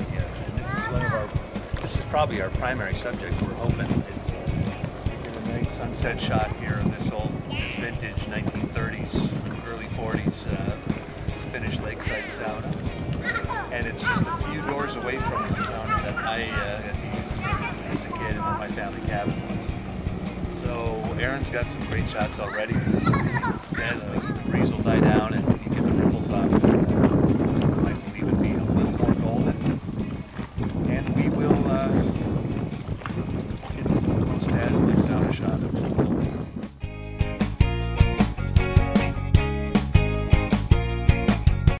we get. And this is one of our, this is probably our primary subject. We're hoping to get a nice sunset shot here of this old, this vintage 1930s, early 40s finished lakeside sauna. And it's just a few doors away from the sauna that I had to use as a kid in my family cabin. So Aaron's got some great shots already as the breeze will die down and you get the ripples off.